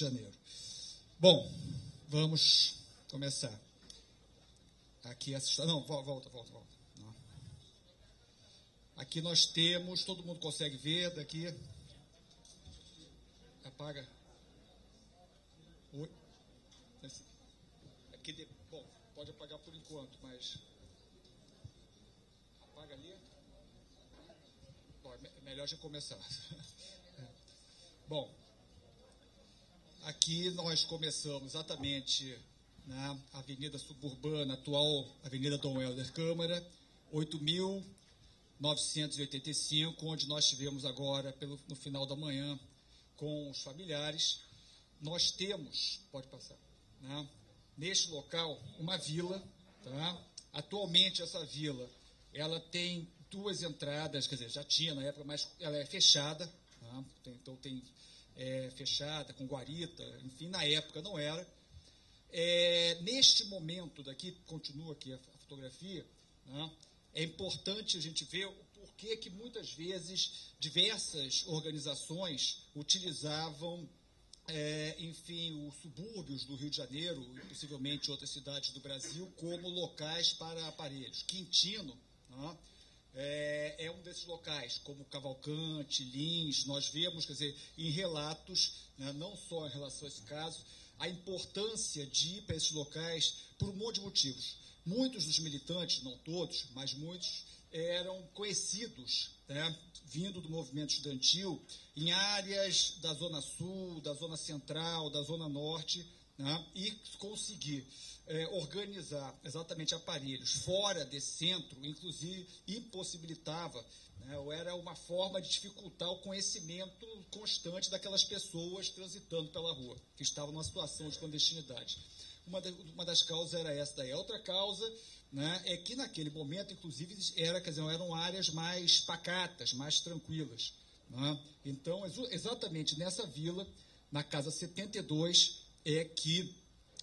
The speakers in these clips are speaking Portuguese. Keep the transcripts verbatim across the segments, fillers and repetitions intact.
de Janeiro. Bom, vamos começar. Aqui essa... Não, volta, volta, volta. Não. Aqui nós temos... Todo mundo consegue ver daqui? Apaga. Oi? Aqui de... Bom, pode apagar por enquanto, mas... Apaga ali. Bom, é melhor já começar. Bom, aqui nós começamos exatamente na Avenida Suburbana, atual Avenida Dom Helder Câmara, oito mil novecentos e oitenta e cinco, onde nós tivemos agora, pelo, no final da manhã, com os familiares. Nós temos, pode passar, né, neste local, uma vila. Tá? Atualmente, essa vila ela tem duas entradas, quer dizer, já tinha na época, mas ela é fechada. Tá? Então, tem é, fechada, com guarita, enfim, na época não era. É, neste momento daqui, continua aqui a fotografia, né, é importante a gente ver o porquê que muitas vezes diversas organizações utilizavam, é, enfim, os subúrbios do Rio de Janeiro e possivelmente outras cidades do Brasil como locais para aparelhos. Quintino, né, é, é um desses locais, como Cavalcante, Lins. Nós vemos, quer dizer, em relatos, né, não só em relação a esse caso, a importância de ir para esses locais por um monte de motivos. Muitos dos militantes, não todos, mas muitos, eram conhecidos, né, vindo do movimento estudantil, em áreas da Zona Sul, da Zona Central, da Zona Norte, né, e conseguir é, organizar exatamente aparelhos fora desse centro, inclusive impossibilitava, né, ou era uma forma de dificultar o conhecimento constante daquelas pessoas transitando pela rua, que estavam numa situação de clandestinidade. Uma, de, uma das causas era essa daí. A outra causa, né, é que naquele momento, inclusive, era, quer dizer, eram áreas mais pacatas, mais tranquilas. Né? Então, ex exatamente nessa vila, na Casa setenta e dois, é que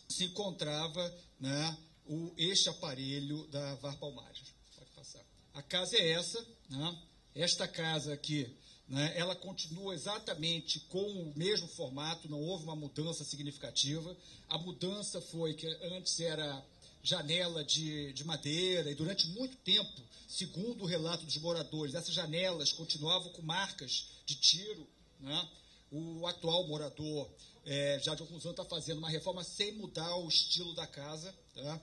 se encontrava, né, o, este aparelho da VAR Palmares. Pode passar. A casa é essa, né? Esta casa aqui, né, ela continua exatamente com o mesmo formato, não houve uma mudança significativa. A mudança foi que antes era janela de, de madeira, e durante muito tempo, segundo o relato dos moradores, essas janelas continuavam com marcas de tiro. Né? O atual morador, é, já de alguns anos, está fazendo uma reforma sem mudar o estilo da casa, tá?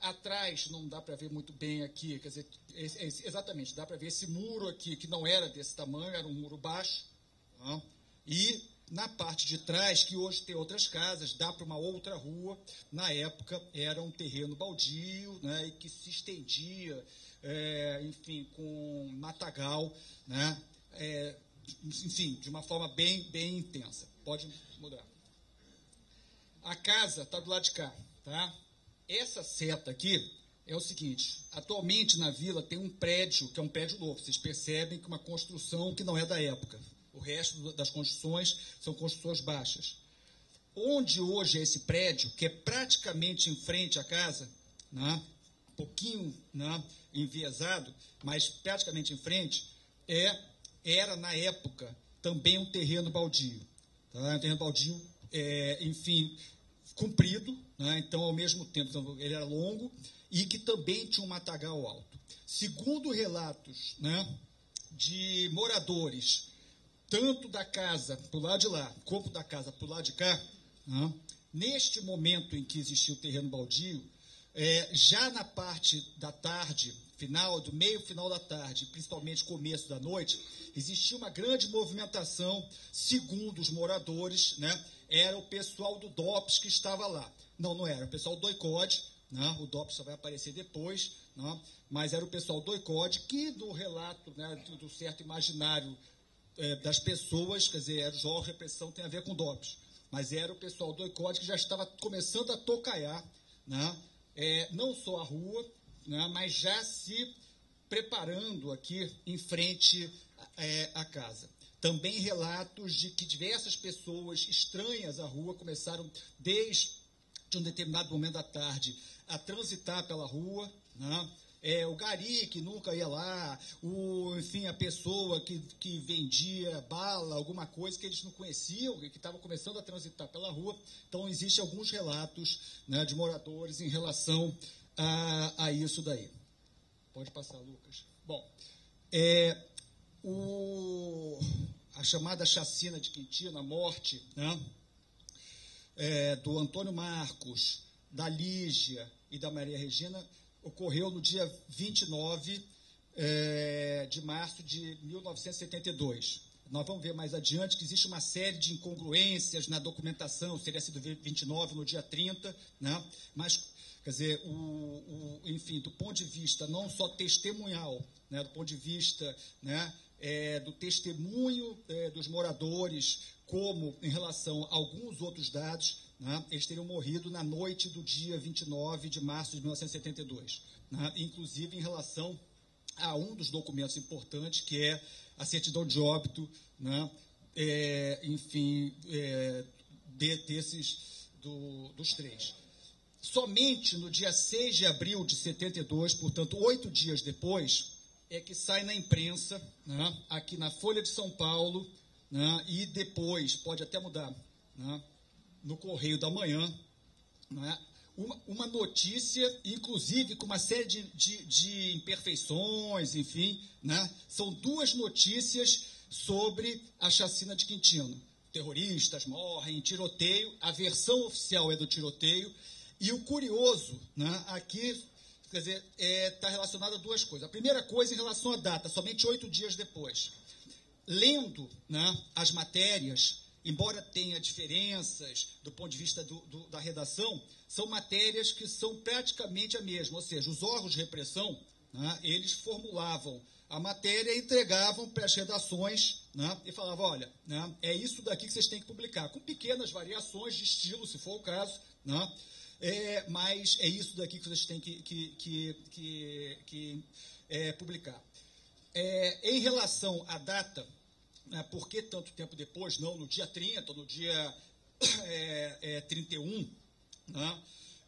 Atrás, não dá para ver muito bem aqui, quer dizer, esse, exatamente, dá para ver esse muro aqui, que não era desse tamanho, era um muro baixo. Tá? E na parte de trás, que hoje tem outras casas, dá para uma outra rua. Na época, era um terreno baldio, né, e que se estendia, é, enfim, com matagal, né, é, enfim, de uma forma bem, bem intensa. Pode mudar. A casa está do lado de cá, tá? Essa seta aqui é o seguinte, atualmente na vila tem um prédio, que é um prédio novo, vocês percebem que é uma construção que não é da época. O resto das construções são construções baixas. Onde hoje é esse prédio, que é praticamente em frente à casa, né, um pouquinho, né, enviesado, mas praticamente em frente, é, era na época também um terreno baldio. Tá? Um terreno baldio, é, enfim, comprido, né? Então, ao mesmo tempo, ele era longo e que também tinha um matagal alto. Segundo relatos, né, de moradores, tanto da casa para o lado de lá, como da casa para o lado de cá, né, neste momento em que existia o terreno baldio, é, já na parte da tarde, final, do meio final da tarde, principalmente começo da noite, existia uma grande movimentação, segundo os moradores, né? Era o pessoal do D O P S que estava lá. Não, não era. O pessoal do D O I-C O D, né? O D O P S só vai aparecer depois, né? Mas era o pessoal do D O I-C O D que, do relato, né, do certo imaginário, é, das pessoas, quer dizer, era o jogo, repressão tem a ver com o D O P S. Mas era o pessoal do D O I-C O D que já estava começando a tocaiar, né? É, não só a rua, né, mas já se preparando aqui em frente é, à casa. Também relatos de que diversas pessoas estranhas à rua começaram, desde um determinado momento da tarde, a transitar pela rua, né, é, o gari que nunca ia lá, o, enfim, a pessoa que, que vendia bala, alguma coisa que eles não conheciam, que estava começando a transitar pela rua. Então, existem alguns relatos, né, de moradores em relação a, a isso daí. Pode passar, Lucas. Bom, é, o, a chamada chacina de Quintino, a morte, né, é, do Antônio Marcos, da Lígia e da Maria Regina, ocorreu no dia vinte e nove é, de março de mil novecentos e setenta e dois. Nós vamos ver mais adiante que existe uma série de incongruências na documentação, seria sido vinte e nove no dia trinta, né? Mas, quer dizer, o, o, enfim, do ponto de vista não só testemunhal, né? Do ponto de vista, né, é, do testemunho é, dos moradores, como em relação a alguns outros dados, né, eles teriam morrido na noite do dia vinte e nove de março de mil novecentos e setenta e dois, né, inclusive em relação a um dos documentos importantes, que é a certidão de óbito, né, é, enfim, é, de, desses, do, dos três. Somente no dia seis de abril de setenta e dois, portanto, oito dias depois, é que sai na imprensa, né, aqui na Folha de São Paulo, né, e depois, pode até mudar, né, no Correio da Manhã, né, uma, uma notícia, inclusive com uma série de, de, de imperfeições, enfim, né, são duas notícias sobre a chacina de Quintino. Terroristas morrem, tiroteio, a versão oficial é do tiroteio, e o curioso, né, aqui, quer dizer, está é, relacionado a duas coisas. A primeira coisa em relação à data, somente oito dias depois. Lendo, né, as matérias, embora tenha diferenças do ponto de vista do, do, da redação, são matérias que são praticamente a mesma, ou seja, os órgãos de repressão, né, eles formulavam a matéria, entregavam para as redações, né, e falavam, olha, né, é isso daqui que vocês têm que publicar, com pequenas variações de estilo, se for o caso, né, é, mas é isso daqui que vocês têm que, que, que, que, que é, publicar. É, em relação à data, por que tanto tempo depois, não no dia trinta, no dia é, é, trinta e um, né?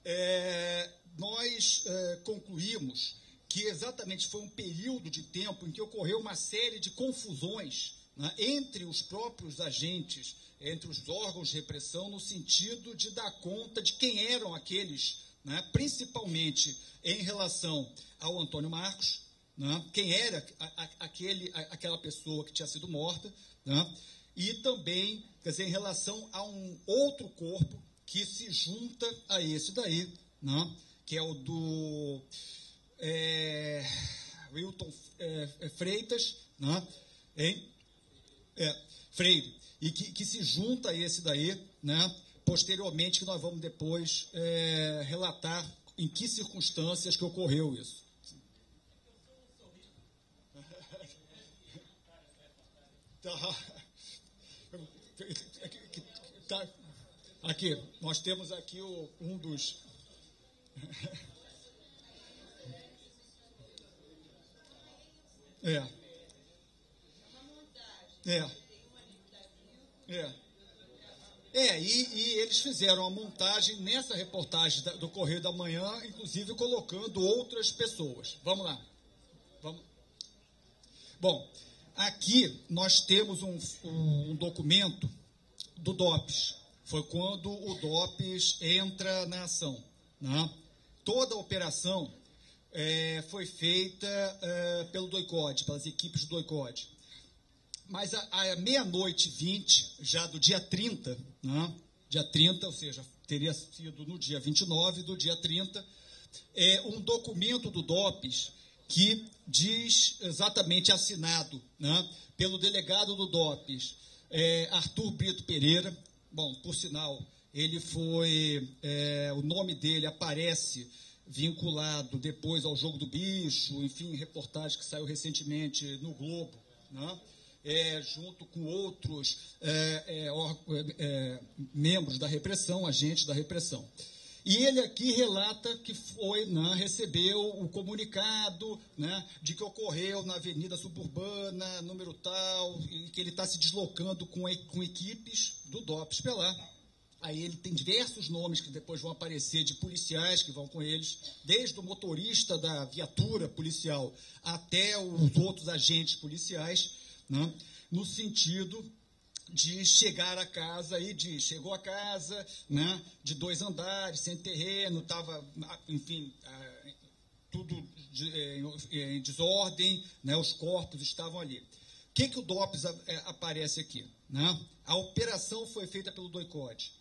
é, nós é, concluímos que exatamente foi um período de tempo em que ocorreu uma série de confusões, né, entre os próprios agentes, entre os órgãos de repressão, no sentido de dar conta de quem eram aqueles, né, principalmente em relação ao Antônio Marcos, né, quem era a, a, aquele, a, aquela pessoa que tinha sido morta, né, e também, quer dizer, em relação a um outro corpo que se junta a esse daí, né, que é o do é, Wilton é, Freitas, né, hein? É, Freire, e que, que se junta a esse daí, né, posteriormente, que nós vamos depois é, relatar em que circunstâncias que ocorreu isso. Aqui, nós temos aqui o, um dos... É. É. É, é e, e eles fizeram a montagem nessa reportagem da, do Correio da Manhã, inclusive colocando outras pessoas. Vamos lá. Vamos. Bom... Aqui nós temos um, um, um documento do D O P S. Foi quando o D O P S entra na ação, né? Toda a operação é, foi feita é, pelo D O I-C O D, pelas equipes do D O I-C O D. Mas à meia-noite vinte, já do dia trinta, né? Dia trinta, ou seja, teria sido no dia vinte e nove do dia trinta, é, um documento do D O P S que diz exatamente, assinado, né, pelo delegado do D O P S, é, Arthur Brito Pereira. Bom, por sinal, ele foi, é, o nome dele aparece vinculado depois ao Jogo do Bicho, enfim, reportagem que saiu recentemente no Globo, né, é, junto com outros é, é, é, membros da repressão, agentes da repressão. E ele aqui relata que foi, né, recebeu o comunicado, né, de que ocorreu na Avenida Suburbana, número tal, e que ele está se deslocando com, com equipes do D O P S para lá. Aí ele tem diversos nomes que depois vão aparecer de policiais que vão com eles, desde o motorista da viatura policial até os outros agentes policiais, né? No sentido de chegar a casa e de chegou a casa, né? De dois andares, sem terreno, estava, enfim, tudo de, em desordem, né? Os corpos estavam ali. O que, que o D O P S aparece aqui? Né? A operação foi feita pelo D O I-C O D I.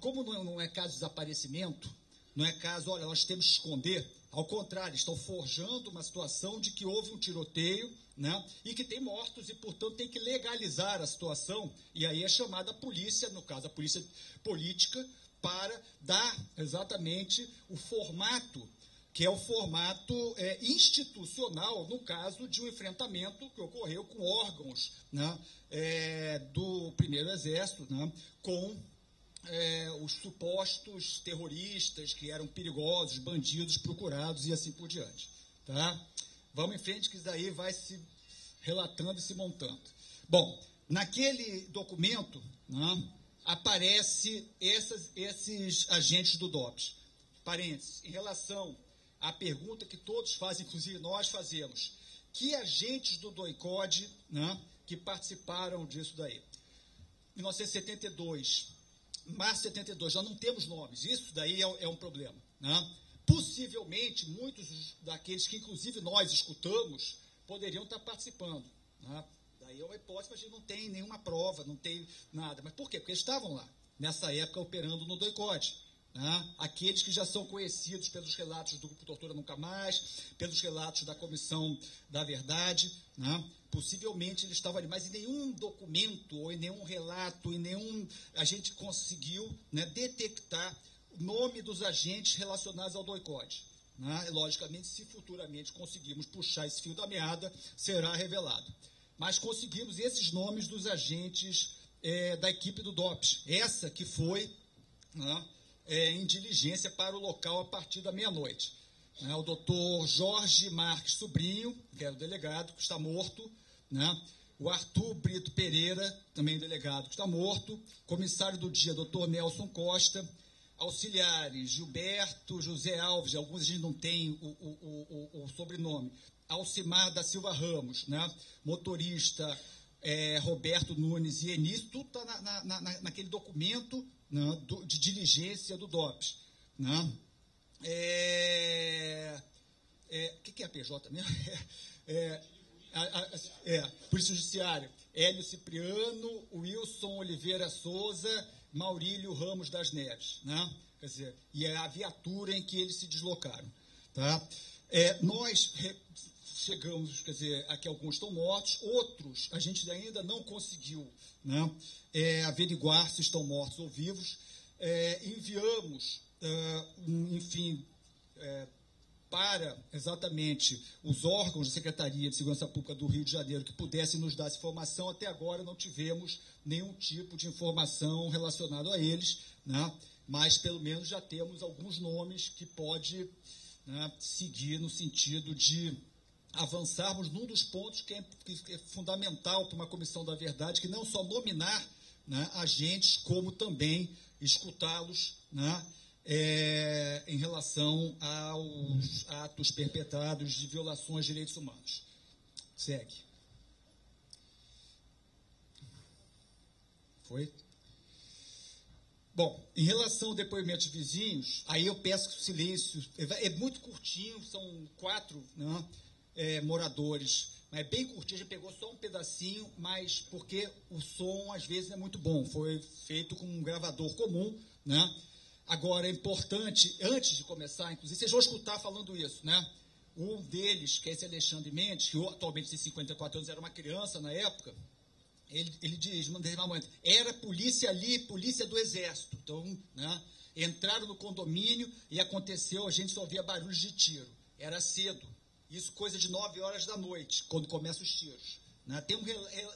Como não é caso de desaparecimento, não é caso, olha, nós temos que esconder. Ao contrário, estão forjando uma situação de que houve um tiroteio, né, e que tem mortos e, portanto, tem que legalizar a situação. E aí é chamada a polícia, no caso, a polícia política, para dar exatamente o formato, que é o formato é, institucional, no caso de um enfrentamento que ocorreu com órgãos, né, é, do Primeiro Exército, né, com... É, os supostos terroristas que eram perigosos, bandidos, procurados e assim por diante. Tá? Vamos em frente, que isso daí vai se relatando e se montando. Bom, naquele documento, né, aparece essas, esses agentes do D O P S. Parênteses, em relação à pergunta que todos fazem, inclusive nós fazemos, que agentes do D O I-C O D I, né, que participaram disso daí? mil novecentos e setenta e dois... março de setenta e dois, nós não temos nomes, isso daí é, é um problema. Né? Possivelmente, muitos daqueles que, inclusive, nós escutamos, poderiam estar participando. Né? Daí é uma hipótese, mas a gente não tem nenhuma prova, não tem nada. Mas por quê? Porque eles estavam lá, nessa época, operando no D O I-C O D I. Né? Aqueles que já são conhecidos pelos relatos do Grupo Tortura Nunca Mais, pelos relatos da Comissão da Verdade, né? Possivelmente ele estava ali, mas em nenhum documento, ou em nenhum relato, em nenhum, a gente conseguiu, né, detectar o nome dos agentes relacionados ao D O I-C O D I. Né? Logicamente, se futuramente conseguirmos puxar esse fio da meada, será revelado. Mas conseguimos esses nomes dos agentes é, da equipe do D O P S, essa que foi, né, é, em diligência para o local a partir da meia-noite. Né? O doutor Jorge Marques Sobrinho, que era o delegado, que está morto, né? O Arthur Brito Pereira, também delegado, que está morto, comissário do dia, doutor Nelson Costa, auxiliares, Gilberto José Alves, alguns a gente não tem o, o, o, o sobrenome, Alcimar da Silva Ramos, né? Motorista, é, Roberto Nunes e Enício, tudo está na, na, na, naquele documento, né, do, de diligência do D O P S. Né? É, é, que, que é a P J mesmo? É... é A, a, é, Polícia Judiciária, Hélio Cipriano, Wilson Oliveira Souza, Maurílio Ramos das Neves, né? Quer dizer, e é a viatura em que eles se deslocaram, tá? É, nós chegamos, quer dizer, aqui alguns estão mortos, outros a gente ainda não conseguiu, né, é, averiguar se estão mortos ou vivos. É, enviamos, uh, um, enfim... É, para exatamente os órgãos da Secretaria de Segurança Pública do Rio de Janeiro que pudessem nos dar essa informação. Até agora não tivemos nenhum tipo de informação relacionada a eles, né? Mas pelo menos já temos alguns nomes que pode, né, seguir no sentido de avançarmos num dos pontos que é, que é fundamental para uma Comissão da Verdade, que não só nominar, né, agentes, como também escutá-los, né? É, em relação aos atos perpetrados de violações de direitos humanos. Segue. Foi? Bom, em relação ao depoimento de vizinhos, aí eu peço silêncio. É muito curtinho, são quatro, né, é, moradores. É bem curtinho, a gente pegou só um pedacinho, mas porque o som, às vezes, é muito bom. Foi feito com um gravador comum, né? Agora, é importante, antes de começar, inclusive, vocês vão escutar falando isso, né? Um deles, que é esse Alexandre Mendes, que atualmente tem cinquenta e quatro anos, era uma criança na época, ele, ele diz, era polícia ali, polícia do Exército. Então, né, entraram no condomínio e aconteceu, a gente só via barulhos de tiro. Era cedo. Isso coisa de nove horas da noite, quando começam os tiros. Né? Tem um,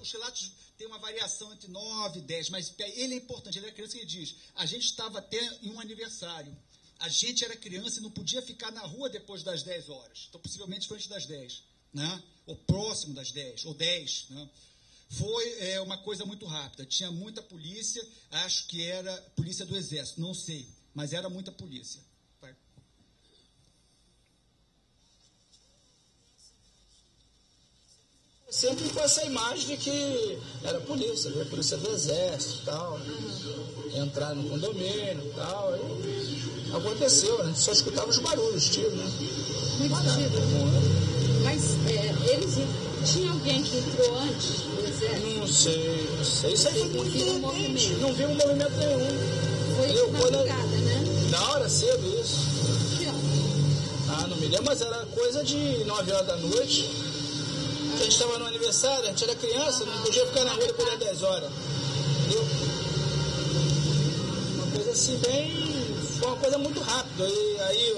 os relatos têm uma variação entre nove e dez, mas ele é importante, ele é criança que diz, a gente estava até em um aniversário, a gente era criança e não podia ficar na rua depois das dez horas, então possivelmente foi antes das dez, né? Ou próximo das dez, ou dez, né? Foi é, uma coisa muito rápida, tinha muita polícia, acho que era polícia do Exército, não sei, mas era muita polícia. Sempre com essa imagem de que era polícia, era polícia do Exército e tal, entrar no condomínio e tal, e aconteceu, a gente só escutava os barulhos, os tiros, né? Muito tiro. Mas é, eles, tinha alguém que entrou antes do Exército? Não sei, não sei, isso aí não viu um movimento, não viu um movimento nenhum. Foi eu, na madrugada, né? Na hora cedo, isso. Que hora? Ah, não me lembro, mas era coisa de nove horas da noite. A gente estava no aniversário, a gente era criança, não podia ficar na rua depois das dez horas. Entendeu? Uma coisa assim, bem. Foi uma coisa muito rápida. E aí,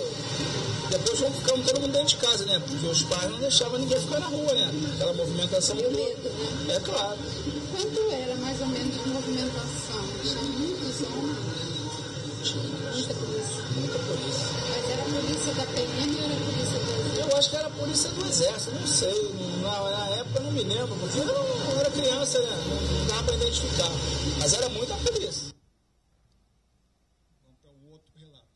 depois ficamos todo mundo dentro de casa, né? Porque os pais não deixavam ninguém ficar na rua, né? Aquela movimentação do medo, né? É claro. Quanto era mais ou menos de movimentação? Tinha muitos homens? Muita polícia. Muita polícia. Mas era a polícia da P M ou era a polícia do Exército? Eu acho que era a polícia do Exército, não sei. Na, na época não me lembro, porque eu não, era criança, né? Não dava para identificar. Mas era muita polícia. Vamos para o outro relato.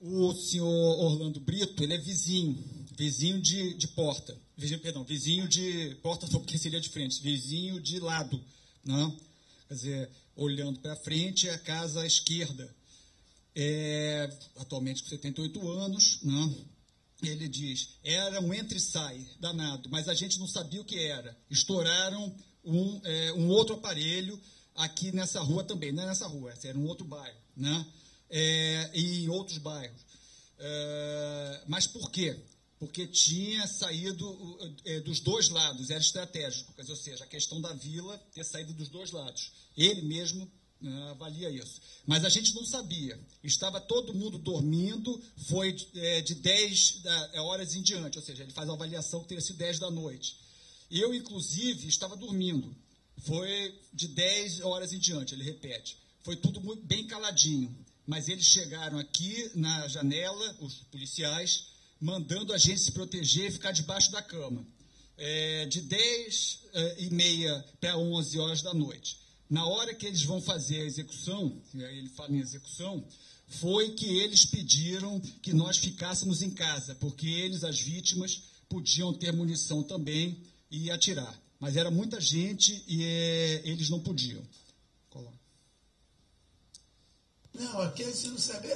O senhor Orlando Brito, ele é vizinho, vizinho de, de porta. Vizinho, perdão, vizinho de porta, só porque seria de frente, vizinho de lado. Né? Quer dizer, olhando para frente, a casa à esquerda. É, atualmente com setenta e oito anos, né? Ele diz, era um entra e sai danado, mas a gente não sabia o que era. Estouraram um, é, um outro aparelho aqui nessa rua também. Não é nessa rua, era um outro bairro, né? É, e em outros bairros. É, mas por quê? Porque tinha saído é, dos dois lados, era estratégico. Ou seja, a questão da vila ter saído dos dois lados. Ele mesmo... avalia isso, mas a gente não sabia, estava todo mundo dormindo, foi é, de dez horas em diante, ou seja, ele faz a avaliação que teria sido dez da noite, eu inclusive estava dormindo, foi de dez horas em diante, ele repete, foi tudo muito bem caladinho, mas eles chegaram aqui na janela, os policiais, mandando a gente se proteger e ficar debaixo da cama, é, de dez e meia para onze horas da noite. Na hora que eles vão fazer a execução, e aí ele fala em execução, foi que eles pediram que nós ficássemos em casa, porque eles, as vítimas, podiam ter munição também e atirar. Mas era muita gente e é, eles não podiam. Coloca. Não, aqui a gente não sabia,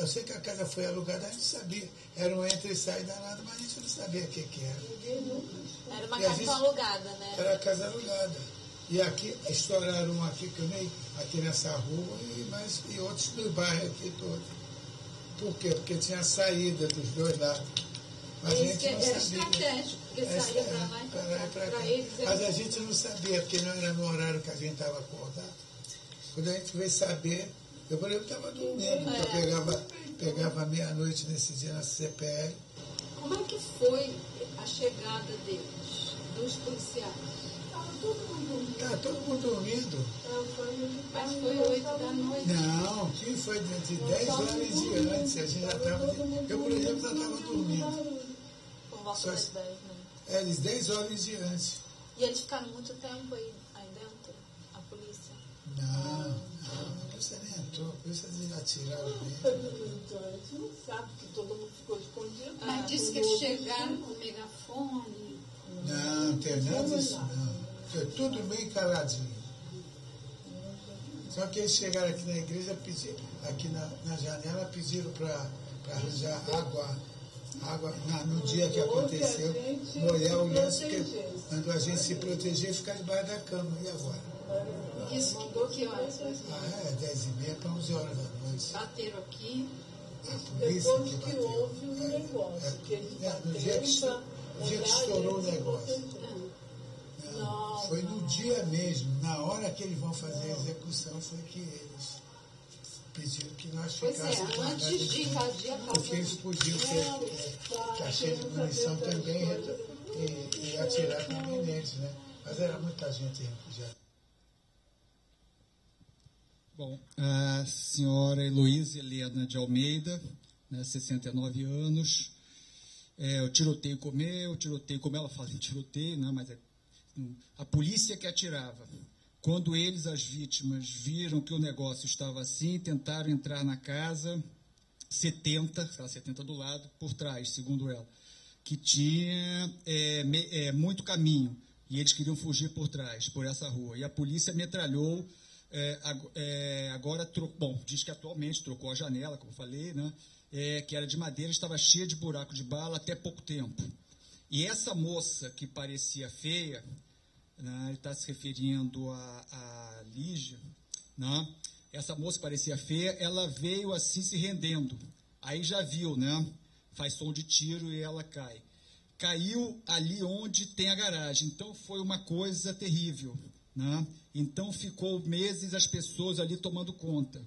eu sei que a casa foi alugada, a gente sabia. Era um entra e sai danado, mas a gente não sabia o que, que era. Era uma casa gente, alugada, né? Era casa alugada. E aqui, estouraram um aqui também, aqui nessa rua, e, mas, e outros do bairro aqui todo. Por quê? Porque tinha saída dos dois lados. Mas a gente não sabia. Estratégico, porque saía para lá e para cá. Pra pra eles, mas a gente não sabia, porque não era no horário que a gente estava acordado. Quando a gente veio saber, eu falei, eu estava dormindo, é. eu pegava, pegava meia-noite nesse dia na C P L. Como é que foi a chegada deles, dos policiais? Tá todo mundo dormindo. Mas foi oito da noite. Não, que foi de dez horas em diante. A gente já estava. Eu, por exemplo, já estava dormindo. Por volta das dez, né? É, eles dez horas em diante. E eles ficaram muito tempo aí, aí dentro? A polícia? Não, não. A polícia nem entrou. A polícia já atiraram mesmo. A gente não sabe que todo mundo ficou escondido. Mas disse que eles chegaram com o megafone. Não, não tem nada disso, não. Foi tudo bem caladinho. Só que eles chegaram aqui na igreja, pediram, aqui na, na janela, pediram para arranjar água, água na, no dia que aconteceu, molhar o lenço, mandou a gente se proteger e ficar debaixo da cama. E agora? Isso que horas? Ah, é, dez e meia para onze horas da noite. Bateram aqui. Depois que, que houve o negócio, é, que eles é, bateram. No dia que, pra, no dia que estourou o negócio. Não, foi no dia mesmo, na hora que eles vão fazer a execução, foi que eles pediram que nós ficássemos. Pois é, antes de invadir a casa. Porque eles podiam ter cachê de munição também e, e atirar com mineiros, né? Mas era muita gente refugiada. Bom, a senhora Heloísa Helena de Almeida, né, sessenta e nove anos, é, o tiroteio comeu, o tiroteio, como ela fala em tiroteio, né, mas é a polícia que atirava. Quando eles, as vítimas, viram que o negócio estava assim, tentaram entrar na casa, setenta, setenta do lado, por trás, segundo ela, que tinha é, me, é, muito caminho, e eles queriam fugir por trás, por essa rua. E a polícia metralhou, é, é, agora, trocou, bom, diz que atualmente trocou a janela, como falei, né, é, que era de madeira, estava cheia de buraco de bala até pouco tempo. E essa moça que parecia feia, né, ele está se referindo a, a Lígia, né, essa moça que parecia feia, ela veio assim se rendendo. Aí já viu, né? Faz som de tiro e ela cai. Caiu ali onde tem a garagem. Então, foi uma coisa terrível, né? Então, ficou meses as pessoas ali tomando conta.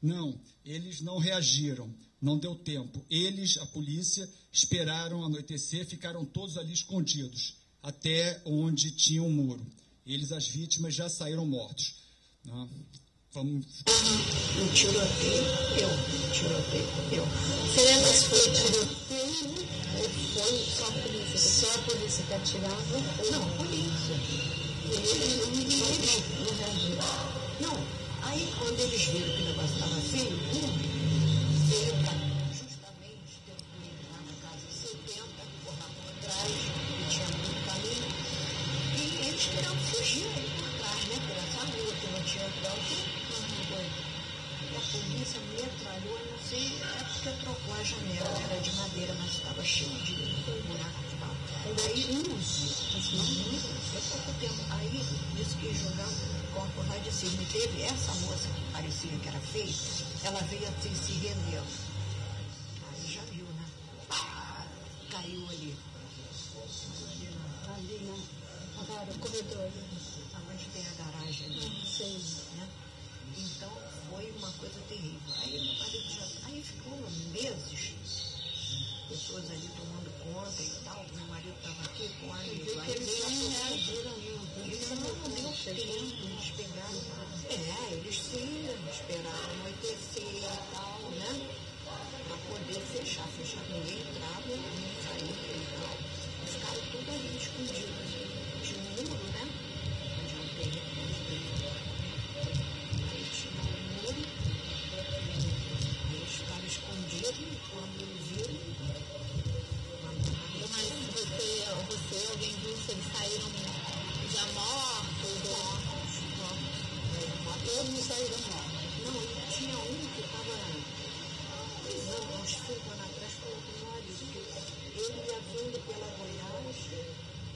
Não, eles não reagiram, não deu tempo. Eles, a polícia, esperaram anoitecer, ficaram todos ali escondidos, até onde tinha um muro. Eles, as vítimas, já saíram mortos, né? Vamos... Um tiroteio, eu, tiroteio, eu. Você lembra se foi tiroteio ou foi só a polícia? Só a polícia que atirava? Não, a polícia. E eles não reagiram. Não reagiram. Não. Aí, quando eles viram que o negócio estava feio, um veio para justamente dentro da casa setenta, correndo por trás, que tinha muito caminho, e eles queriam fugir aí por trás, né? Por essa rua, que não tinha tanto. A polícia me atralhou, eu não sei, é porque trocou a janela, era de madeira, mas estava cheio de buraco de pau. Aí, uns, mas não muito, foi pouco tempo. Aí, isso que jogaram o corpo radicismo. Teve essa moça que parecia que era feia, ela veio assim, se rendeu. Aí já viu, né? Ah, caiu ali. Ali, né? Agora, o corredor ali. Aonde tem a garagem ali? Não sei, né? Então, foi uma coisa terrível. Aí, meu marido já... Aí ficou meses, pessoas ali tomando conta e tal. Meu marido estava aqui com a gente. Eles não reagiram, eles não deu tempo, eles pegaram. É, eles sim, esperaram anoitecer e tal, né? Para poder fechar, fechar. Ninguém entrava, ninguém saía e tal. Ficaram tudo ali escondidos, de muro, né? Mas não tem. Quando ele viu, mas você, você alguém viu se eles saíram já mortos? Mortos, mortos. Todos saíram mortos. Não, tinha um que estava pisando, uns filhos atrás, com o marido. Ele ia vindo pela Goiás,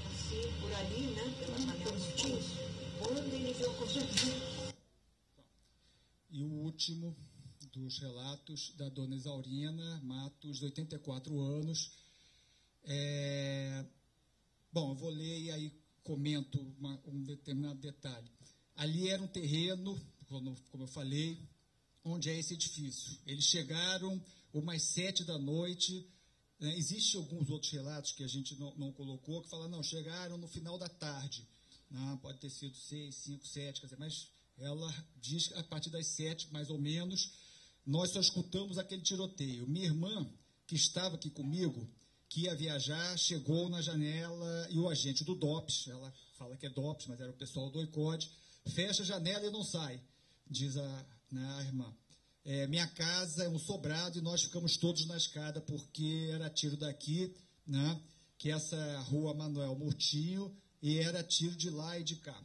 assim, por ali, né? Pela Manuel Murtinho. Quando ele viu, conseguiu. E o último... dos relatos da dona Isaurina Matos, oitenta e quatro anos. É... Bom, eu vou ler e aí comento uma, um determinado detalhe. Ali era um terreno, como eu falei, onde é esse edifício. Eles chegaram umas sete da noite. Né? Existem alguns outros relatos que a gente não, não colocou, que falam, não, chegaram no final da tarde. Não, pode ter sido seis, cinco, sete, quer dizer, mas ela diz que a partir das sete, mais ou menos, nós só escutamos aquele tiroteio. Minha irmã, que estava aqui comigo, que ia viajar, chegou na janela e o agente do D O P S, ela fala que é D O P S, mas era o pessoal do I C O D, fecha a janela e não sai, diz a, né, a irmã. É, minha casa é um sobrado e nós ficamos todos na escada porque era tiro daqui, né, que essa rua Manuel Murtinho, e era tiro de lá e de cá.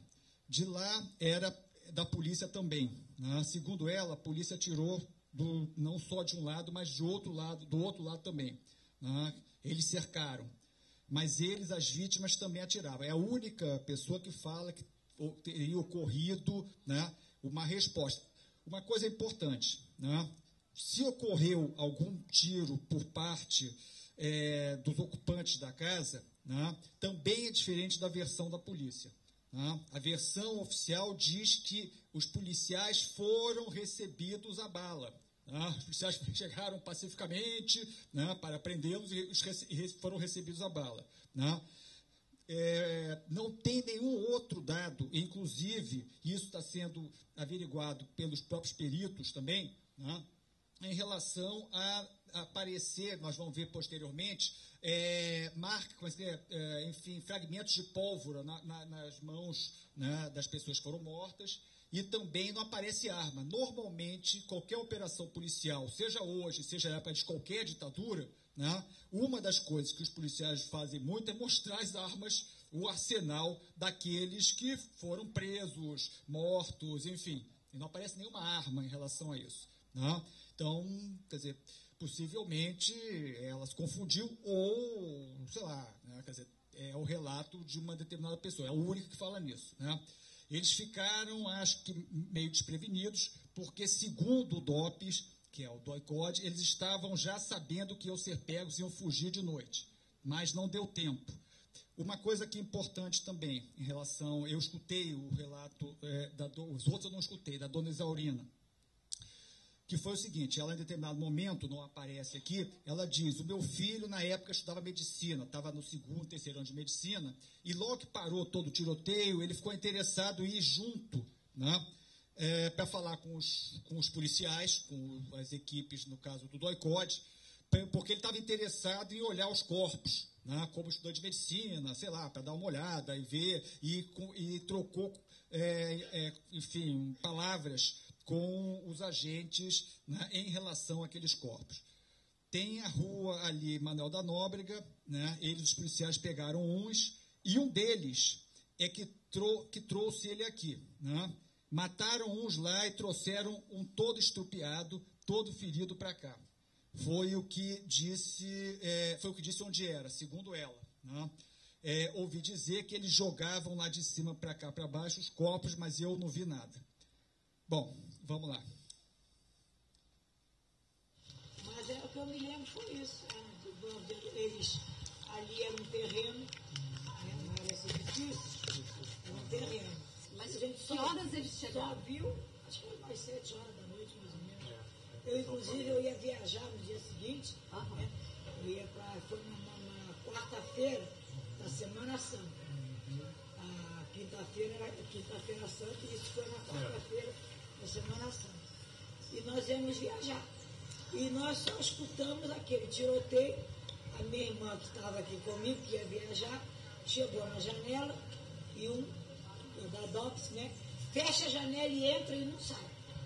De lá era da polícia também, né? Segundo ela, a polícia atirou do, não só de um lado, mas de outro lado, do outro lado também, né? Eles cercaram, mas eles, as vítimas, também atiravam. É a única pessoa que fala que teria ocorrido, né, uma resposta. Uma coisa importante, né? Se ocorreu algum tiro por parte é, dos ocupantes da casa, né, também é diferente da versão da polícia. A versão oficial diz que os policiais foram recebidos à bala. Os policiais chegaram pacificamente para prendê-los e foram recebidos à bala. Não tem nenhum outro dado, inclusive, isso está sendo averiguado pelos próprios peritos também, em relação a aparecer, nós vamos ver posteriormente, é, marcas, é, é, enfim, fragmentos de pólvora na, na, nas mãos, né, das pessoas que foram mortas, e também não aparece arma. Normalmente, qualquer operação policial, seja hoje, seja na época de qualquer ditadura, né, uma das coisas que os policiais fazem muito é mostrar as armas, o arsenal daqueles que foram presos, mortos, enfim. E não aparece nenhuma arma em relação a isso. Né? Então, quer dizer, possivelmente ela se confundiu ou, sei lá, né, quer dizer, é o relato de uma determinada pessoa, é a única que fala nisso, né? Eles ficaram, acho que, meio desprevenidos, porque, segundo o D O P S, que é o D O I-C O D I, eles estavam já sabendo que iam ser pegos e iam fugir de noite, mas não deu tempo. Uma coisa que é importante também, em relação... Eu escutei o relato, é, da, os outros eu não escutei, da dona Isaurina, que foi o seguinte, ela em determinado momento, não aparece aqui, ela diz, o meu filho na época estudava medicina, estava no segundo, terceiro ano de medicina, e logo que parou todo o tiroteio, ele ficou interessado em ir junto, né, é, para falar com os, com os policiais, com as equipes, no caso do D O I-C O D I, porque ele estava interessado em olhar os corpos, né, como estudante de medicina, sei lá, para dar uma olhada e ver, e, e trocou, é, é, enfim, palavras com os agentes, né, em relação àqueles corpos. Tem a rua ali, Manuel da Nóbrega, né, eles, os policiais, pegaram uns, e um deles é que, trou que trouxe ele aqui. Né? Mataram uns lá e trouxeram um todo estrupiado, todo ferido para cá. Foi o que disse, é, foi o que disse onde era, segundo ela. Né? É, ouvi dizer que eles jogavam lá de cima para cá, para baixo, os corpos, mas eu não vi nada. Bom, vamos lá. Mas é, o que eu me lembro foi isso. É, eles, ali era um terreno, né, não era esse edifício, era um terreno. Mas a gente só, que horas eles chegaram? Só viu, acho que foi mais sete horas da noite, mais ou menos. Eu, inclusive, eu ia viajar no dia seguinte, uhum, né, eu ia pra, foi na quarta-feira da Semana Santa. A quinta-feira era Quinta-feira Santa, e isso foi na quarta-feira da Semana Santa. E nós íamos viajar. E nós só escutamos aquele tiroteio. A minha irmã, que estava aqui comigo, que ia viajar, chegou na janela, e um da D O P S, né, fecha a janela e entra e não sai.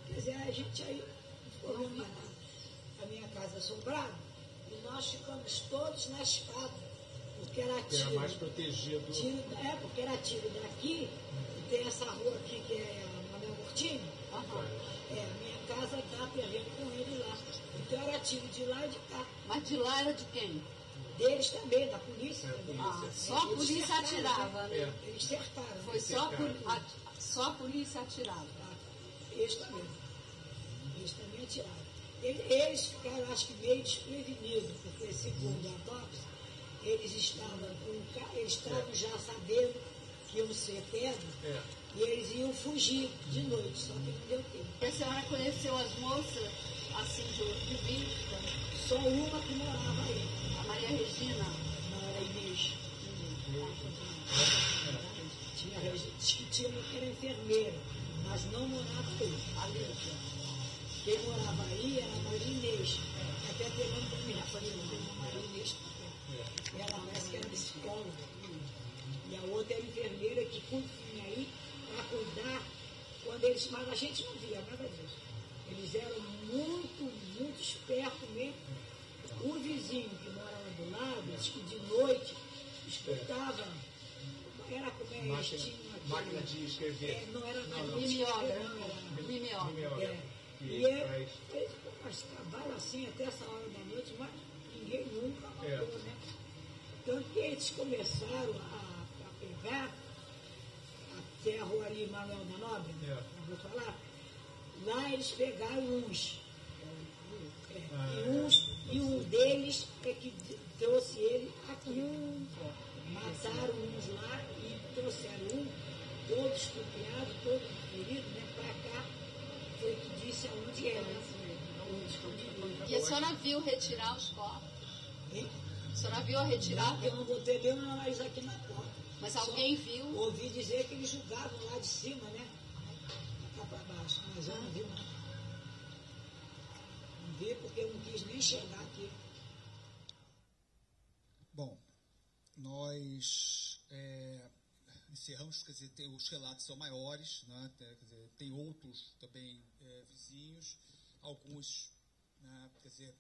Quer dizer, a gente aí ficou iluminado. A minha casa assombrada, e nós ficamos todos na escada. Porque era tiro. Era mais protegido. Tiro, é, porque era tiro daqui, e tem essa rua aqui que é a Manuel Murtinho. Uhum. É, minha casa está terreno com ele lá. Então era tiro de lá e de cá. Mas de lá era de quem? Deles também, da polícia. É, também. Ah, só a polícia atirava, né? É. Eles cercaram. Foi só, a, só a polícia atirava. Ah, eles também. Eles também atiraram. Eles ficaram, acho que, meio desprevenidos, porque segundo a D O P S, eles estavam, com, eles estavam é. já sabendo que iam ser pegos, é. e eles iam fugir de noite, só que não deu tempo. E a senhora conheceu as moças, assim, de outro vista? Só uma que morava aí, a Maria Regina. Não, era Inês. Tinha gente que era enfermeira, mas não morava aí. A Lígia. Quem morava aí era a Maria Inês. Até pegando para mim, a família Maria Inês. Ela parece que era psicóloga. E a outra era enfermeira que vinha aí para cuidar quando eles... Mas a gente não via nada disso. Eles eram muito, muito espertos mesmo. O vizinho que morava do lado, acho que de noite, escutava... Era como é, máquina, aquele, máquina de escrever. É, não era nada. Mimeógrafo. É. E ele fez trabalho assim até essa hora da noite, mas... Ninguém nunca matou, né? Tanto que eles começaram a, a pegar até a rua ali, Manuel da Nóbrega, yeah. eu vou falar. Lá eles pegaram uns. É, ah, e, uns é. e um deles é que trouxe ele aqui. Mataram uns lá e trouxeram um, todo estupiado, todo ferido, né, pra cá. Foi o que disse aonde era, assim. E a senhora viu retirar os corpos? Hein? A senhora viu retirar? Não, eu não botei bem o nariz aqui na porta. Mas alguém só viu? Ouvi dizer que eles julgavam lá de cima, né? Cá pra baixo. Mas eu não vi nada. Não ver, porque eu não quis nem chegar aqui. Bom, nós é, encerramos, quer dizer, tem, os relatos são maiores, né, tem, quer dizer, tem outros também é, vizinhos, alguns, né, quer dizer,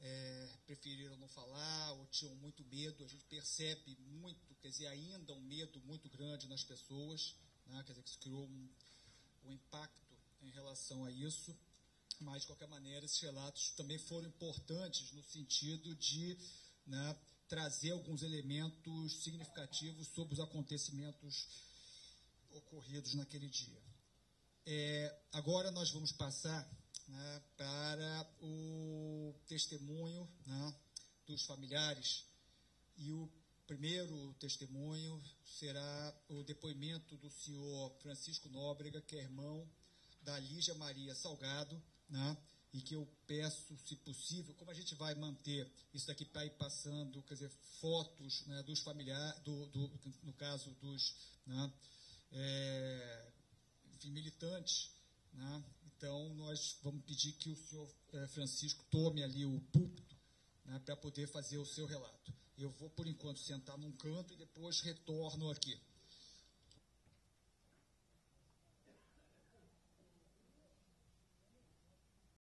é, preferiram não falar ou tinham muito medo, a gente percebe muito, quer dizer, ainda um medo muito grande nas pessoas, né, quer dizer, que se criou um, um impacto em relação a isso, mas, de qualquer maneira, esses relatos também foram importantes no sentido de, né, trazer alguns elementos significativos sobre os acontecimentos ocorridos naquele dia. É, agora nós vamos passar, né, para o testemunho, né, dos familiares, e o primeiro testemunho será o depoimento do senhor Francisco Nóbrega, que é irmão da Lígia Maria Salgado, né, e que eu peço, se possível, como a gente vai manter isso daqui para ir passando, quer dizer, fotos, né, dos familiares, do, do, no caso dos, né, é, enfim, militantes, né, então nós vamos pedir que o senhor é, Francisco tome ali o púlpito, né, para poder fazer o seu relato. Eu vou, por enquanto, sentar num canto e depois retorno aqui.